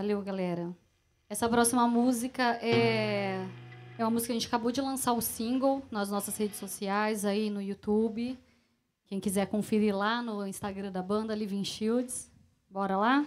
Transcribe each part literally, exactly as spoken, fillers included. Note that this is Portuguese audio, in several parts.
Valeu, galera. Essa próxima música é, é uma música que a gente acabou de lançar o single nas nossas redes sociais, aí no YouTube. Quem quiser conferir lá no Instagram da banda, Living Shields. Bora lá?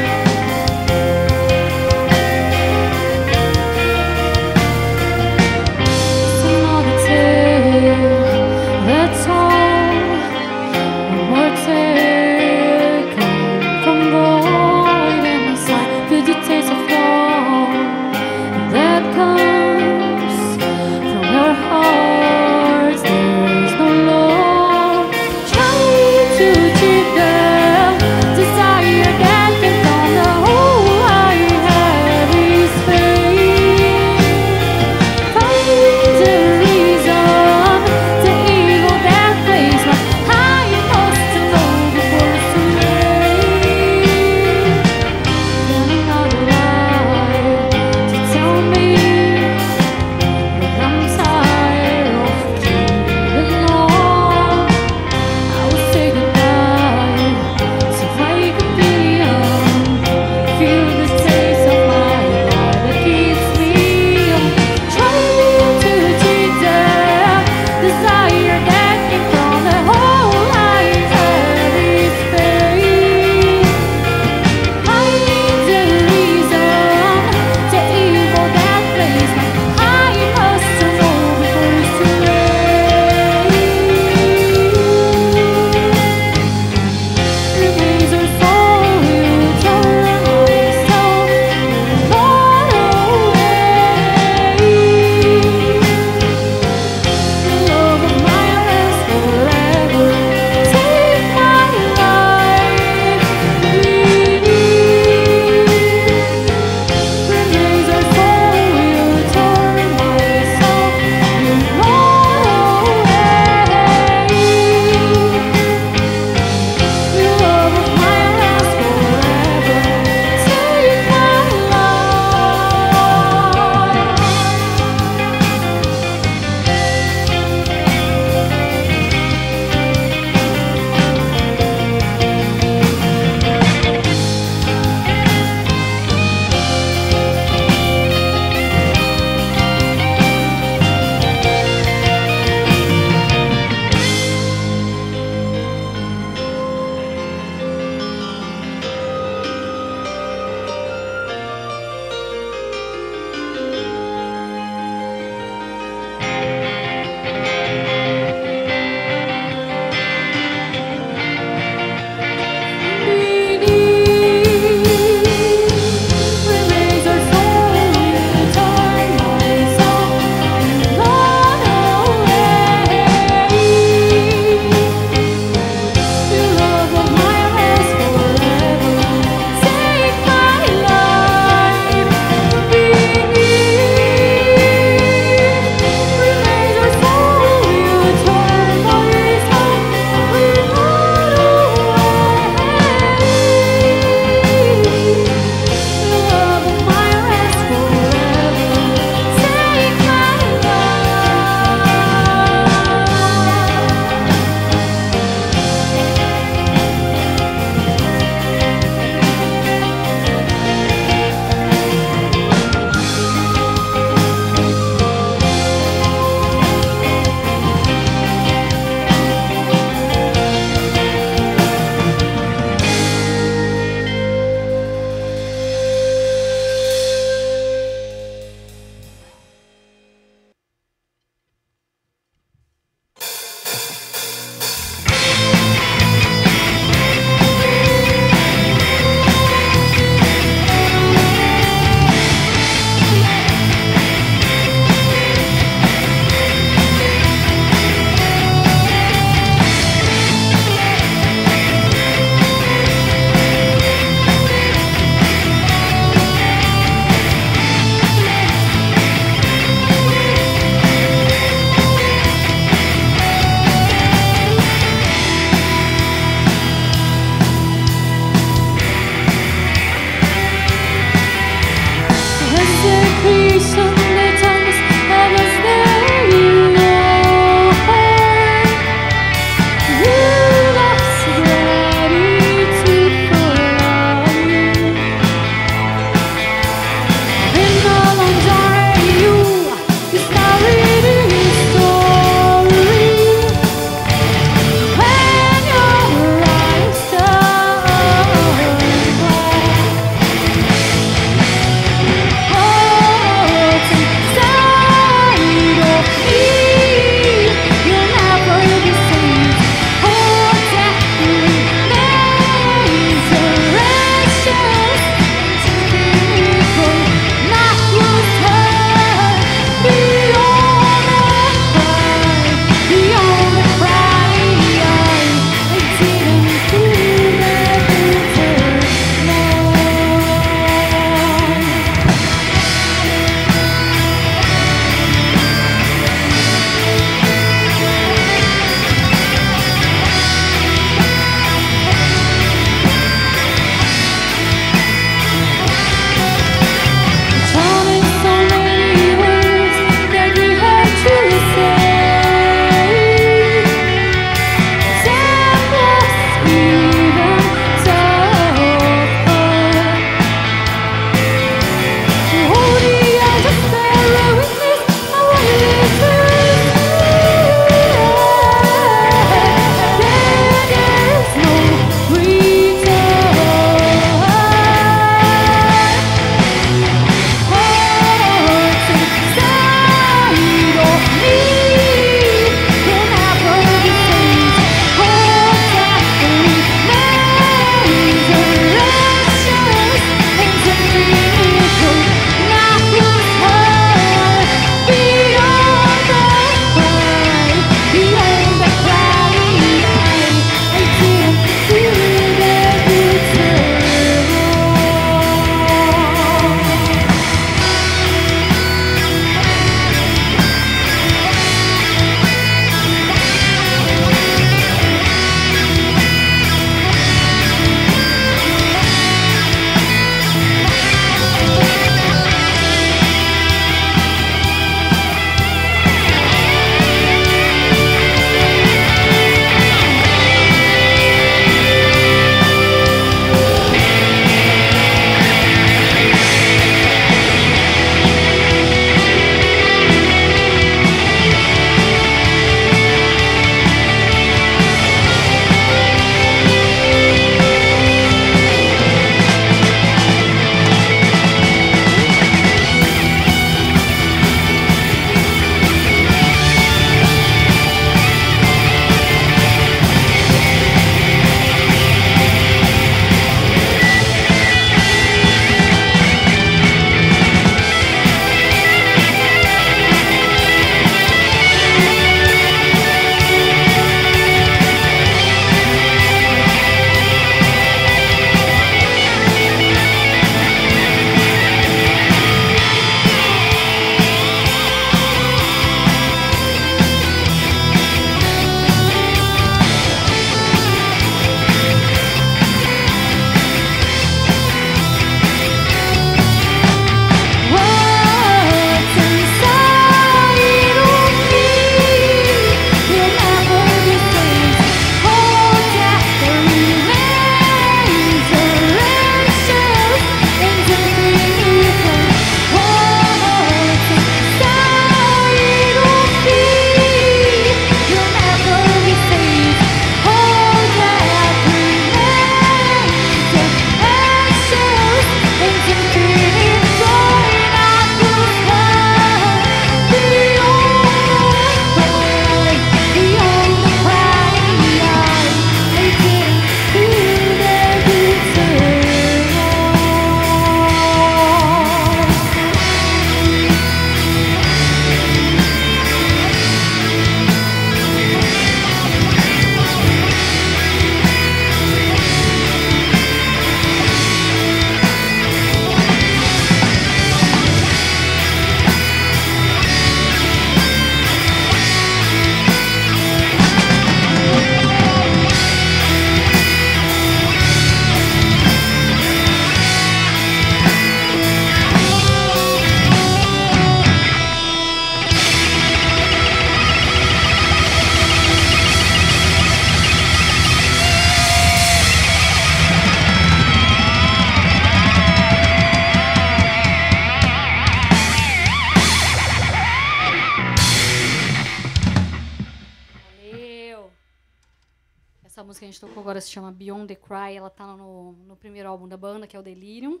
Essa música que a gente tocou agora se chama Beyond the Cry. Ela tá no, no primeiro álbum da banda, que é o Delirium.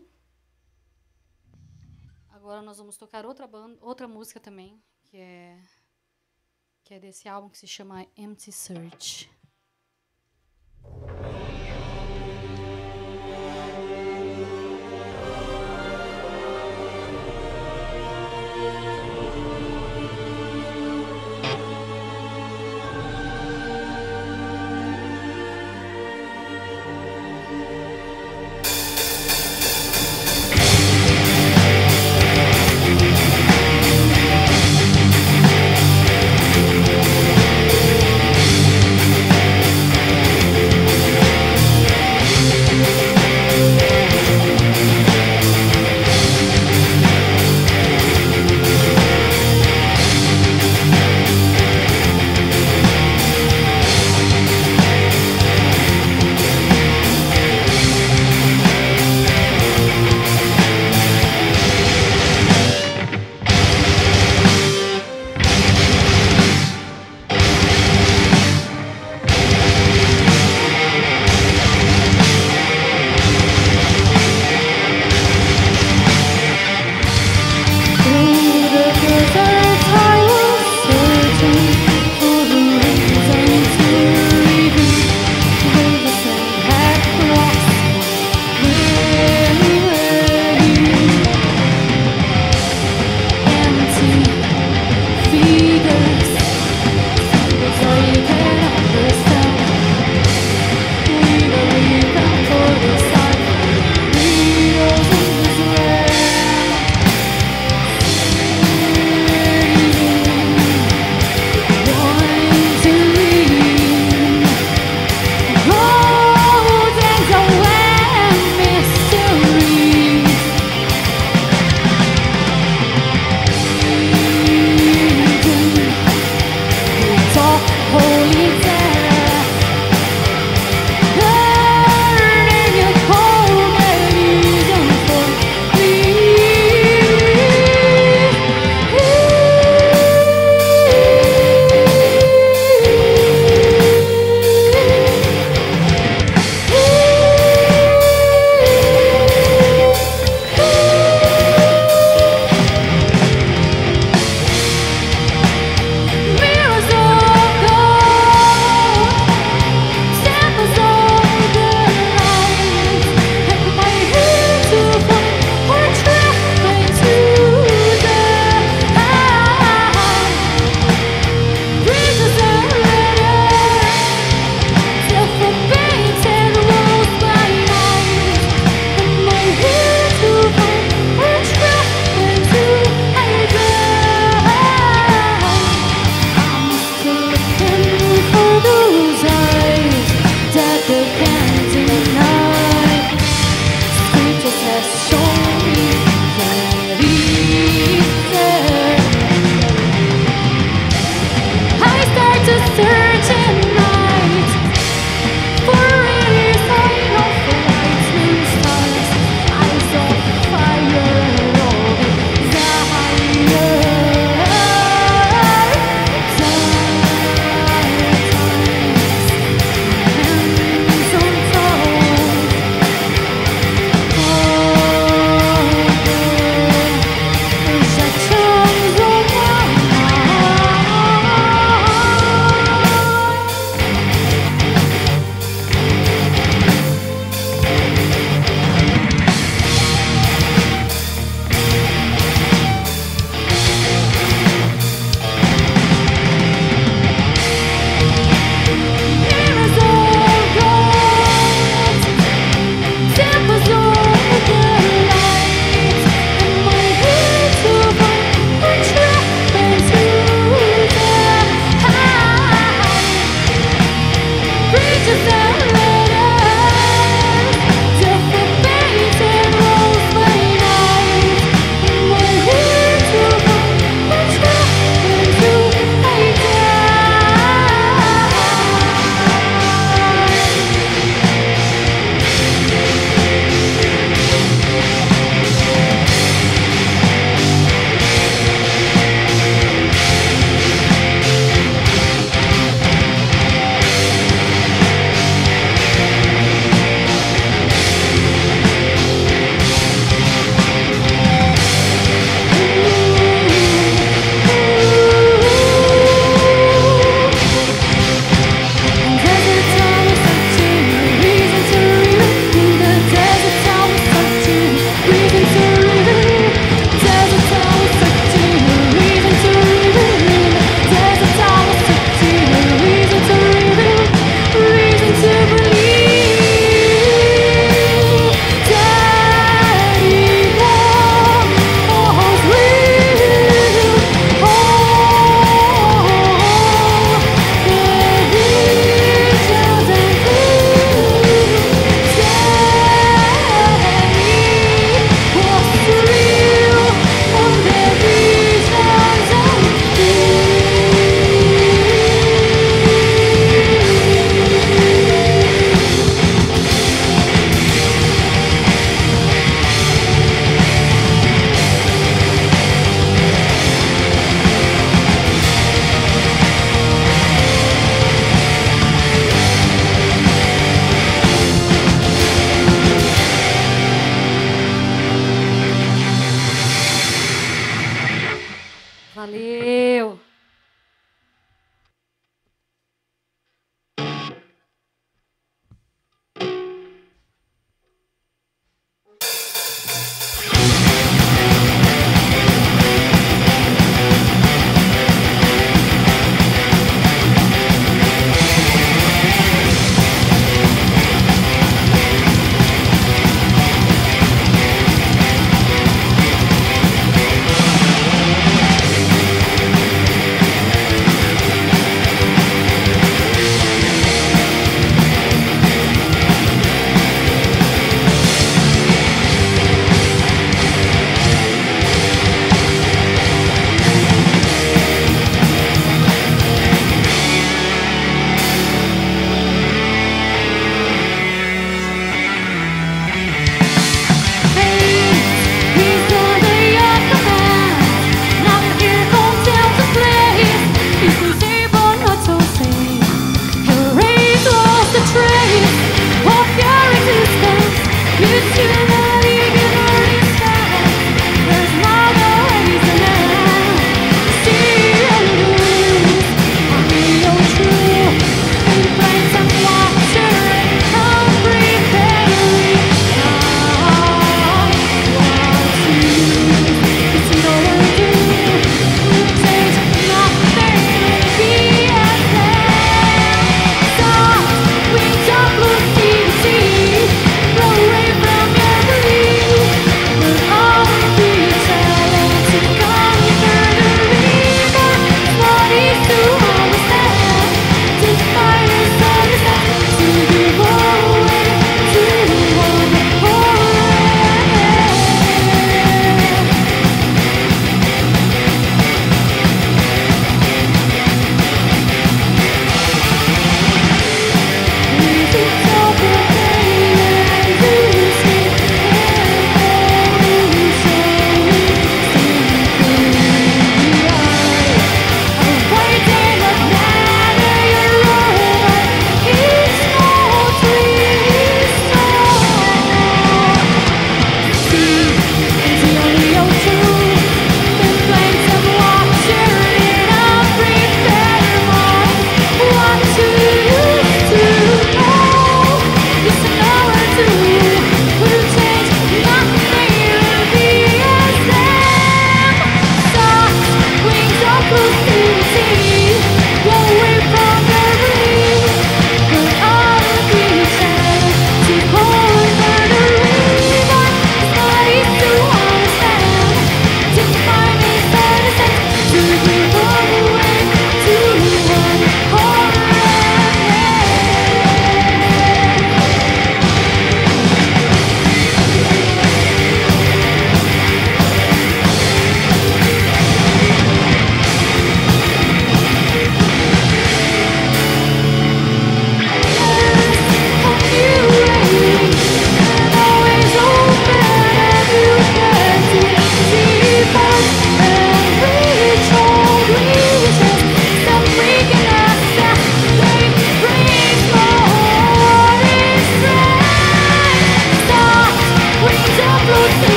Agora nós vamos tocar outra, banda, outra música também, que é, que é desse álbum, que se chama Empty Search. Just